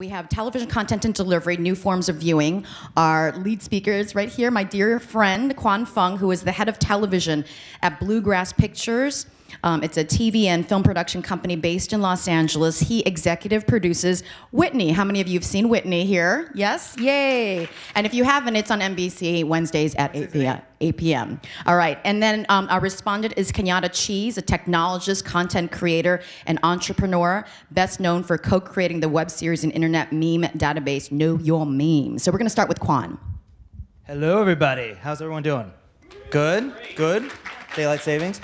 We have television content and delivery, new forms of viewing. Our lead speaker is right here, my dear friend, Quan Phung, who is the head of television at Bluegrass Pictures. It's a TV and film production company based in Los Angeles. He executive produces Whitney. How many of you have seen Whitney here? Yes? Yay. And if you haven't, it's on NBC Wednesdays at 8 p.m. All right. And then our respondent is Kenyatta Cheese, a technologist, content creator, and entrepreneur, best known for co-creating the web series and internet meme database, Know Your Meme. So we're going to start with Quan. Hello, everybody. How's everyone doing? Good? Good? Daylight savings.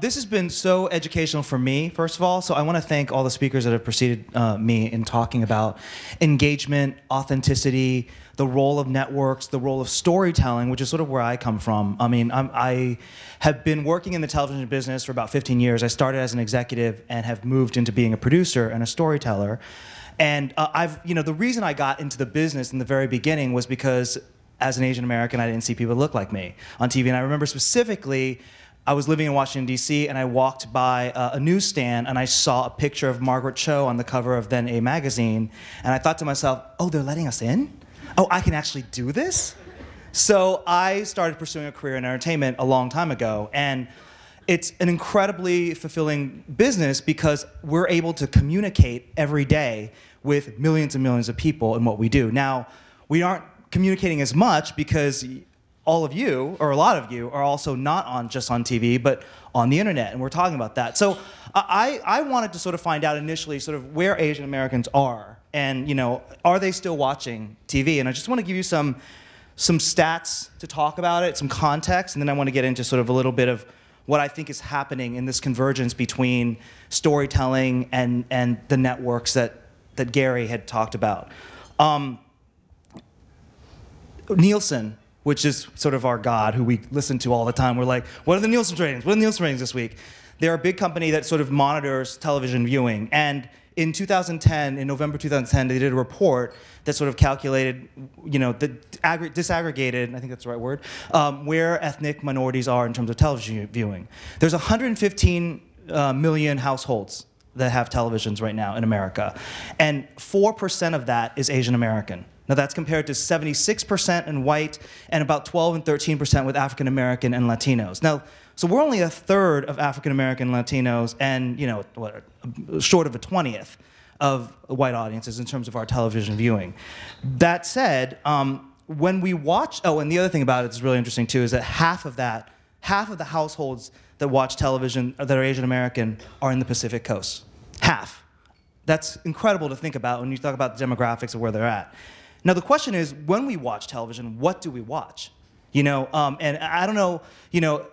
This has been so educational for me, first of all, so I want to thank all the speakers that have preceded me in talking about engagement, authenticity, the role of networks, the role of storytelling, which is sort of where I come from. I mean, I have been working in the television business for about 15 years. I started as an executive and have moved into being a producer and a storyteller. And the reason I got into the business in the very beginning was because as an Asian American, I didn't see people that looked like me on TV. And I remember specifically, I was living in Washington, D.C., and I walked by a newsstand, and I saw a picture of Margaret Cho on the cover of then a magazine. And I thought to myself, oh, they're letting us in? Oh, I can actually do this? So I started pursuing a career in entertainment a long time ago. And it's an incredibly fulfilling business because we're able to communicate every day with millions and millions of people in what we do. Now, we aren't communicating as much because all of you, or a lot of you, are also not on just on TV, but on the internet, and we're talking about that. So I wanted to sort of find out initially sort of where Asian Americans are, and are they still watching TV? And I just want to give you some stats to talk about it, some context, and then I want to get into sort of a little bit of what I think is happening in this convergence between storytelling and the networks that Gary had talked about. Nielsen, which is sort of our god, who we listen to all the time. We're like, what are the Nielsen ratings? What are the Nielsen ratings this week? They're a big company that sort of monitors television viewing. And in 2010, in November 2010, they did a report that sort of calculated, disaggregated, I think that's the right word, where ethnic minorities are in terms of television viewing. There's 115 million households that have televisions right now in America. And 4% of that is Asian American. Now that's compared to 76% in white and about 12 and 13% with African American and Latinos. Now, so we're only a third of African American Latinos and, short of a 20th of white audiences in terms of our television viewing. That said, when we watch, oh, and the other thing about it that's really interesting too is that half of the households that watch television that are Asian American are in the Pacific Coast. Half. That's incredible to think about when you talk about the demographics of where they're at. Now, the question is, when we watch television, what do we watch? And I don't know,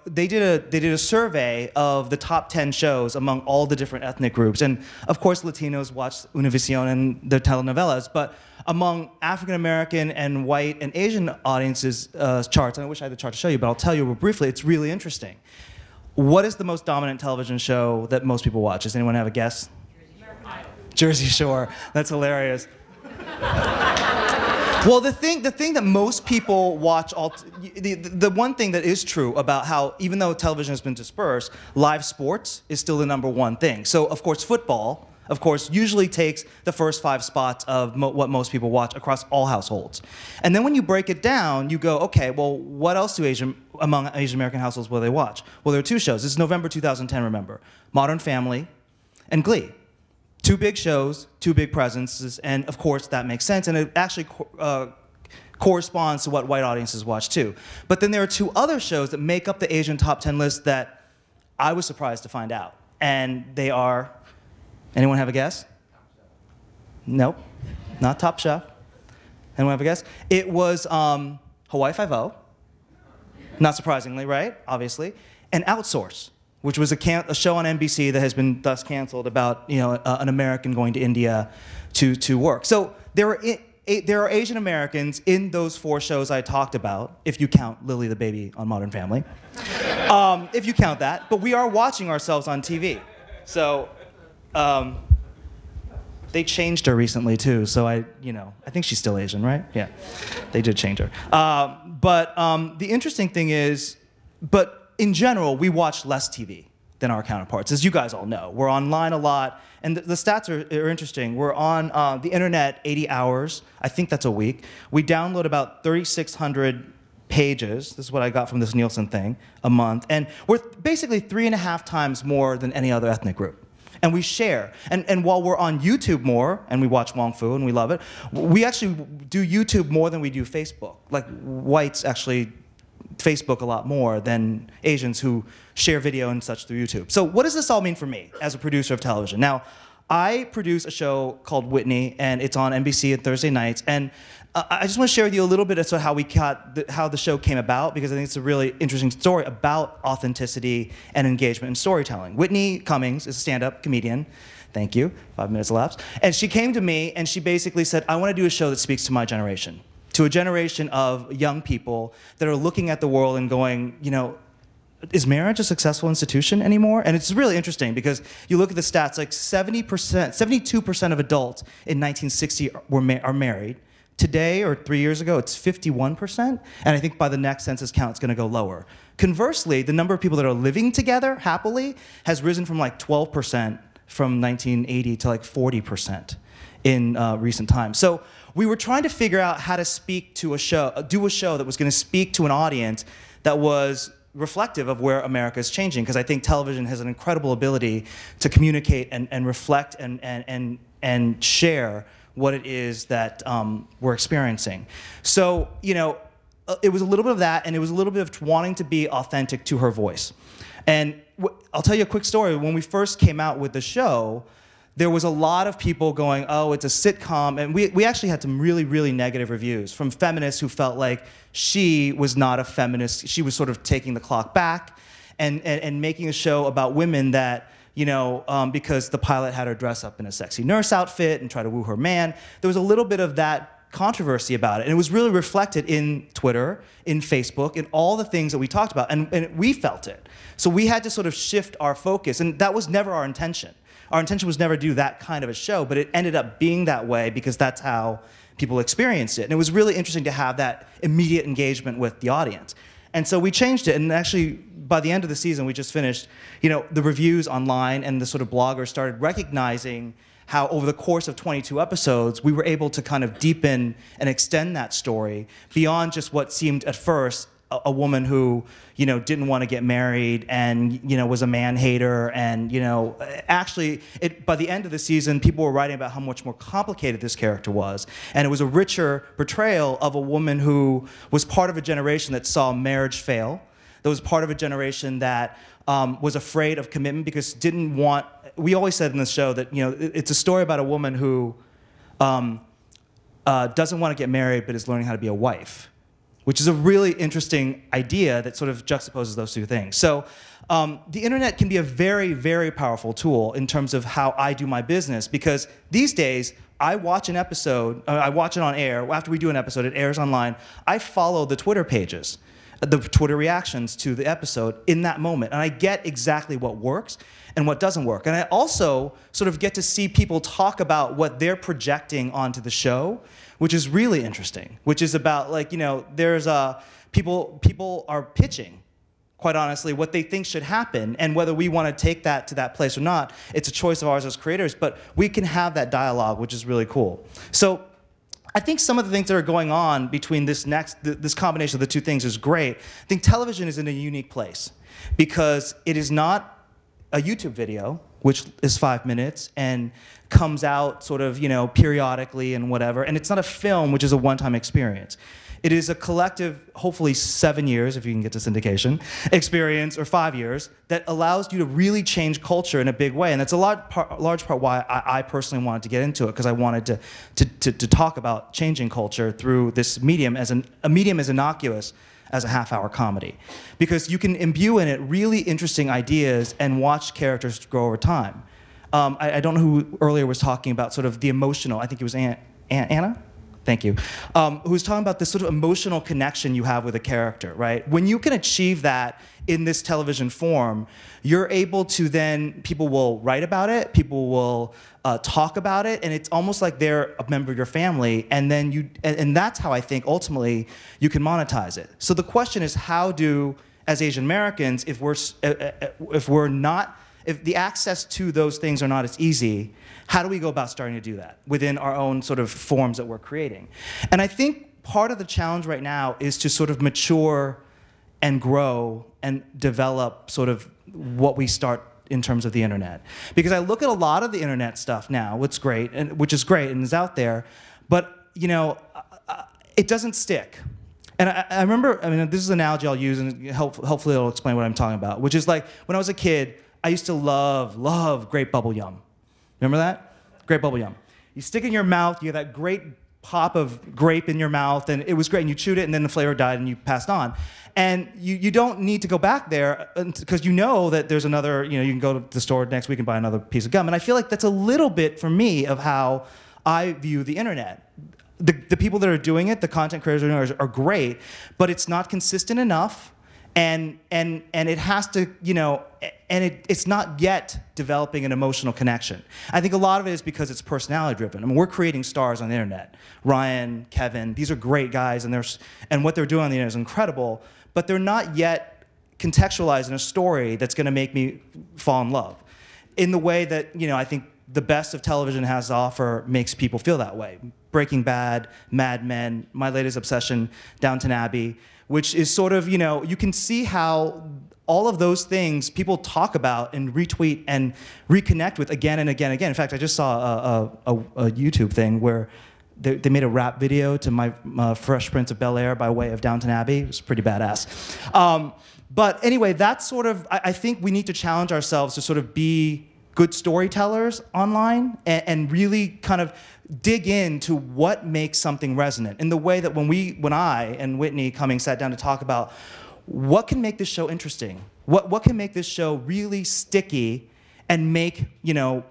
they did a survey of the top 10 shows among all the different ethnic groups. And of course, Latinos watched Univision and their telenovelas, but among African American and white and Asian audiences charts, and I wish I had the chart to show you, but I'll tell you briefly, it's really interesting. What is the most dominant television show that most people watch? Does anyone have a guess? Jersey Shore. That's hilarious. Well, the thing that most people watch, the one thing that is true about how, even though television has been dispersed, live sports is still the #1 thing. So, of course, football, of course, usually takes the first 5 spots of what most people watch across all households. And then when you break it down, you go, okay, well, what else do among Asian American households will they watch? Well, there are 2 shows. This is November 2010, remember. Modern Family and Glee. 2 big shows, 2 big presences, and of course that makes sense, and it actually corresponds to what white audiences watch too. But then there are 2 other shows that make up the Asian top 10 list that I was surprised to find out. And they are, anyone have a guess? Nope, not Top Chef. Anyone have a guess? It was Hawaii Five-O, not surprisingly, right? Obviously, and Outsourced, which was a show on NBC that has been thus canceled about an American going to India to work. So there are Asian Americans in those 4 shows I talked about, if you count Lily the Baby on Modern Family, if you count that. But we are watching ourselves on TV. So they changed her recently too. So I think she's still Asian, right? Yeah, they did change her. The interesting thing is, in general, we watch less TV. than our counterparts, as you guys all know. We're online a lot, and the stats are interesting. We're on the internet 80 hours. I think that's a week. We download about 3,600 pages. This is what I got from this Nielsen thing, a month. And we're basically 3.5 times more than any other ethnic group. And we share. And while we're on YouTube more, and we watch Wong Fu and we love it, we actually do YouTube more than we do Facebook. Like, whites actually Facebook a lot more than Asians who share video and such through YouTube. So what does this all mean for me as a producer of television? Now, I produce a show called Whitney, and it's on NBC on Thursday nights. And I just want to share with you a little bit of how we got how the show came about, because I think it's a really interesting story about authenticity and engagement and storytelling. Whitney Cummings is a stand-up comedian. Thank you. 5 minutes elapsed. And she came to me, and she basically said, I want to do a show that speaks to my generation, to a generation of young people that are looking at the world and going, you know, is marriage a successful institution anymore? And it's really interesting because you look at the stats, like 70%, 72% of adults in 1960 are married. Today, or 3 years ago, it's 51%, and I think by the next census count, it's gonna go lower. Conversely, the number of people that are living together happily has risen from like 12% from 1980 to like 40% in recent times. So we were trying to figure out how to speak to a show, do a show that was gonna speak to an audience that was reflective of where America is changing, because I think television has an incredible ability to communicate and reflect and share what it is that we're experiencing. So, you know, it was a little bit of that, and it was a little bit of wanting to be authentic to her voice. And I'll tell you a quick story. When we first came out with the show, there was a lot of people going, oh, it's a sitcom. And we actually had some really, really negative reviews from feminists who felt like she was not a feminist. She was sort of taking the clock back and making a show about women that, you know, because the pilot had her dress up in a sexy nurse outfit and try to woo her man. There was a little bit of that controversy about it, and it was really reflected in Twitter, in Facebook, in all the things that we talked about, and we felt it. So we had to sort of shift our focus, and that was never our intention. Our intention was never to do that kind of a show, but it ended up being that way because that's how people experienced it. And it was really interesting to have that immediate engagement with the audience. And so we changed it, and actually by the end of the season we just finished, you know, the reviews online and the sort of bloggers started recognizing how over the course of 22 episodes, we were able to kind of deepen and extend that story beyond just what seemed at first a woman who, you know, didn't want to get married and, you know, was a man hater. And, you know, actually, by the end of the season, people were writing about how much more complicated this character was. And it was a richer portrayal of a woman who was part of a generation that saw marriage fail, that was part of a generation that was afraid of commitment because didn't want. We always said in the show that, you know, it's a story about a woman who doesn't want to get married but is learning how to be a wife, which is a really interesting idea that sort of juxtaposes those two things. So the internet can be a very, very powerful tool in terms of how I do my business, because these days I watch an episode, I watch it on air. After we do an episode, it airs online. I follow the Twitter pages, the Twitter reactions to the episode in that moment. And I get exactly what works and what doesn't work. And I also sort of get to see people talk about what they're projecting onto the show, which is really interesting, which is about, like, you know, there's people are pitching, quite honestly, what they think should happen, and whether we want to take that to that place or not, it's a choice of ours as creators, but we can have that dialogue, which is really cool. So I think some of the things that are going on between this combination of the two things is great. I think television is in a unique place because it is not a YouTube video, which is 5 minutes and comes out sort of, you know, periodically and whatever, and it's not a film, which is a one-time experience. It is a collective, hopefully 7 years, if you can get to syndication, experience, or 5 years, that allows you to really change culture in a big way. And that's a large part why I personally wanted to get into it, because I wanted to talk about changing culture through this medium, as a medium as innocuous as a half-hour comedy. Because you can imbue in it really interesting ideas and watch characters grow over time. I don't know who earlier was talking about sort of the emotional, I think it was Anna? Thank you. Who's talking about this sort of emotional connection you have with a character, right? When you can achieve that in this television form, you're able to then, people will write about it, people will talk about it, and it's almost like they're a member of your family, and then and that's how I think ultimately you can monetize it. So the question is, how do as Asian Americans, if the access to those things are not as easy, how do we go about starting to do that within our own sort of forms that we're creating? And I think part of the challenge right now is to sort of mature and grow and develop sort of what we start in terms of the internet. Because I look at a lot of the internet stuff now, which is great and is out there, but you know, it doesn't stick. And I remember, I mean, this is an analogy I'll use and hopefully it'll explain what I'm talking about, which is like when I was a kid, I used to love grape bubble yum. Remember that? Grape bubble yum. You stick it in your mouth, you get that great pop of grape in your mouth, and it was great, and you chewed it, and then the flavor died, and you passed on. And you don't need to go back there, because you know that there's another, you know, you can go to the store next week and buy another piece of gum. And I feel like that's a little bit, for me, of how I view the internet. The people that are doing it, the content creators are great, but it's not consistent enough. And it has to, you know, and it's not yet developing an emotional connection. I think a lot of it is because it's personality driven. I mean, we're creating stars on the internet. Ryan, Kevin, these are great guys, and what they're doing on the internet is incredible, but they're not yet contextualized in a story that's gonna make me fall in love. In the way that, you know, I think the best of television has to offer makes people feel that way. Breaking Bad, Mad Men, my latest obsession, Downton Abbey, which is sort of, you know, you can see how all of those things people talk about and retweet and reconnect with again and again and again. In fact, I just saw a YouTube thing where they made a rap video to my Fresh Prince of Bel-Air by way of Downton Abbey. It was pretty badass. But anyway, that's sort of, I think we need to challenge ourselves to sort of be good storytellers online and really kind of dig into what makes something resonant. In the way that when I and Whitney Cummings sat down to talk about what can make this show interesting, what can make this show really sticky and make, you know,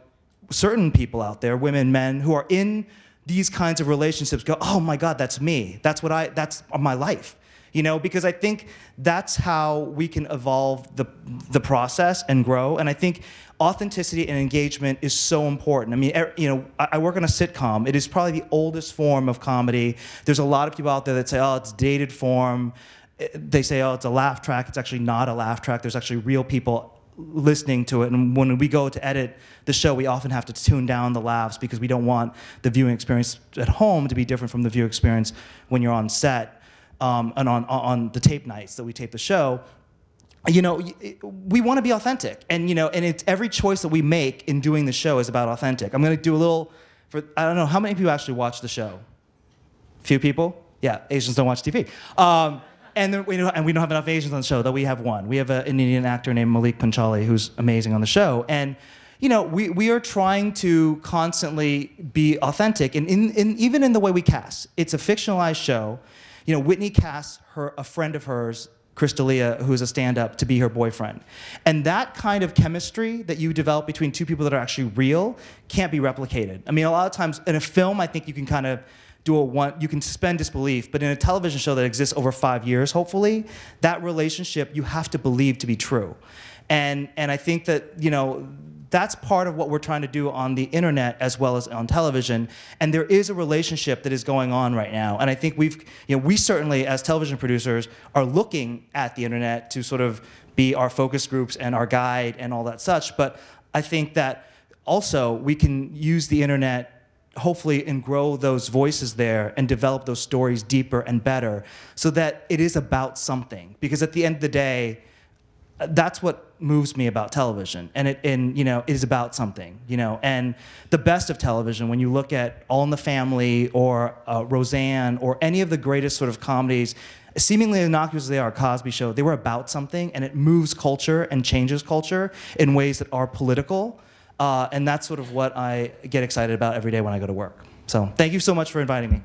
certain people out there, women, men, who are in these kinds of relationships go, oh my God, that's me. That's my life. You know, because I think that's how we can evolve the process and grow. And I think authenticity and engagement is so important. I mean, you know, I work on a sitcom. It is probably the oldest form of comedy. There's a lot of people out there that say, oh, it's dated form. They say, oh, it's a laugh track. It's actually not a laugh track. There's actually real people listening to it. And when we go to edit the show, we often have to tune down the laughs because we don't want the viewing experience at home to be different from the viewing experience when you're on set. And on the tape nights that we tape the show, you know, we want to be authentic, and you know, and it's every choice that we make in doing the show is about authentic. I'm going to do a little, I don't know how many people actually watch the show. Few people, yeah. Asians don't watch TV, and we don't have enough Asians on the show. Though we have one. We have an Indian actor named Malik Panchali who's amazing on the show, and you know, we are trying to constantly be authentic, and even in the way we cast. It's a fictionalized show. You know, Whitney casts a friend of hers, Chris D'Elia, who is a stand-up, to be her boyfriend. And that kind of chemistry that you develop between two people that are actually real can't be replicated. I mean, a lot of times in a film, I think you can kind of you can suspend disbelief, but in a television show that exists over 5 years, hopefully, that relationship you have to believe to be true. And I think that, you know, that's part of what we're trying to do on the internet as well as on television. And there is a relationship that is going on right now. And I think we certainly as television producers are looking at the internet to sort of be our focus groups and our guide and all that such. But I think that also we can use the internet hopefully and grow those voices there and develop those stories deeper and better so that it is about something. Because at the end of the day, that's what moves me about television, and you know, it is about something, you know. And the best of television, when you look at All in the Family or Roseanne or any of the greatest sort of comedies, seemingly innocuous as they are, Cosby Show, they were about something, and it moves culture and changes culture in ways that are political, and that's sort of what I get excited about every day when I go to work. So thank you so much for inviting me.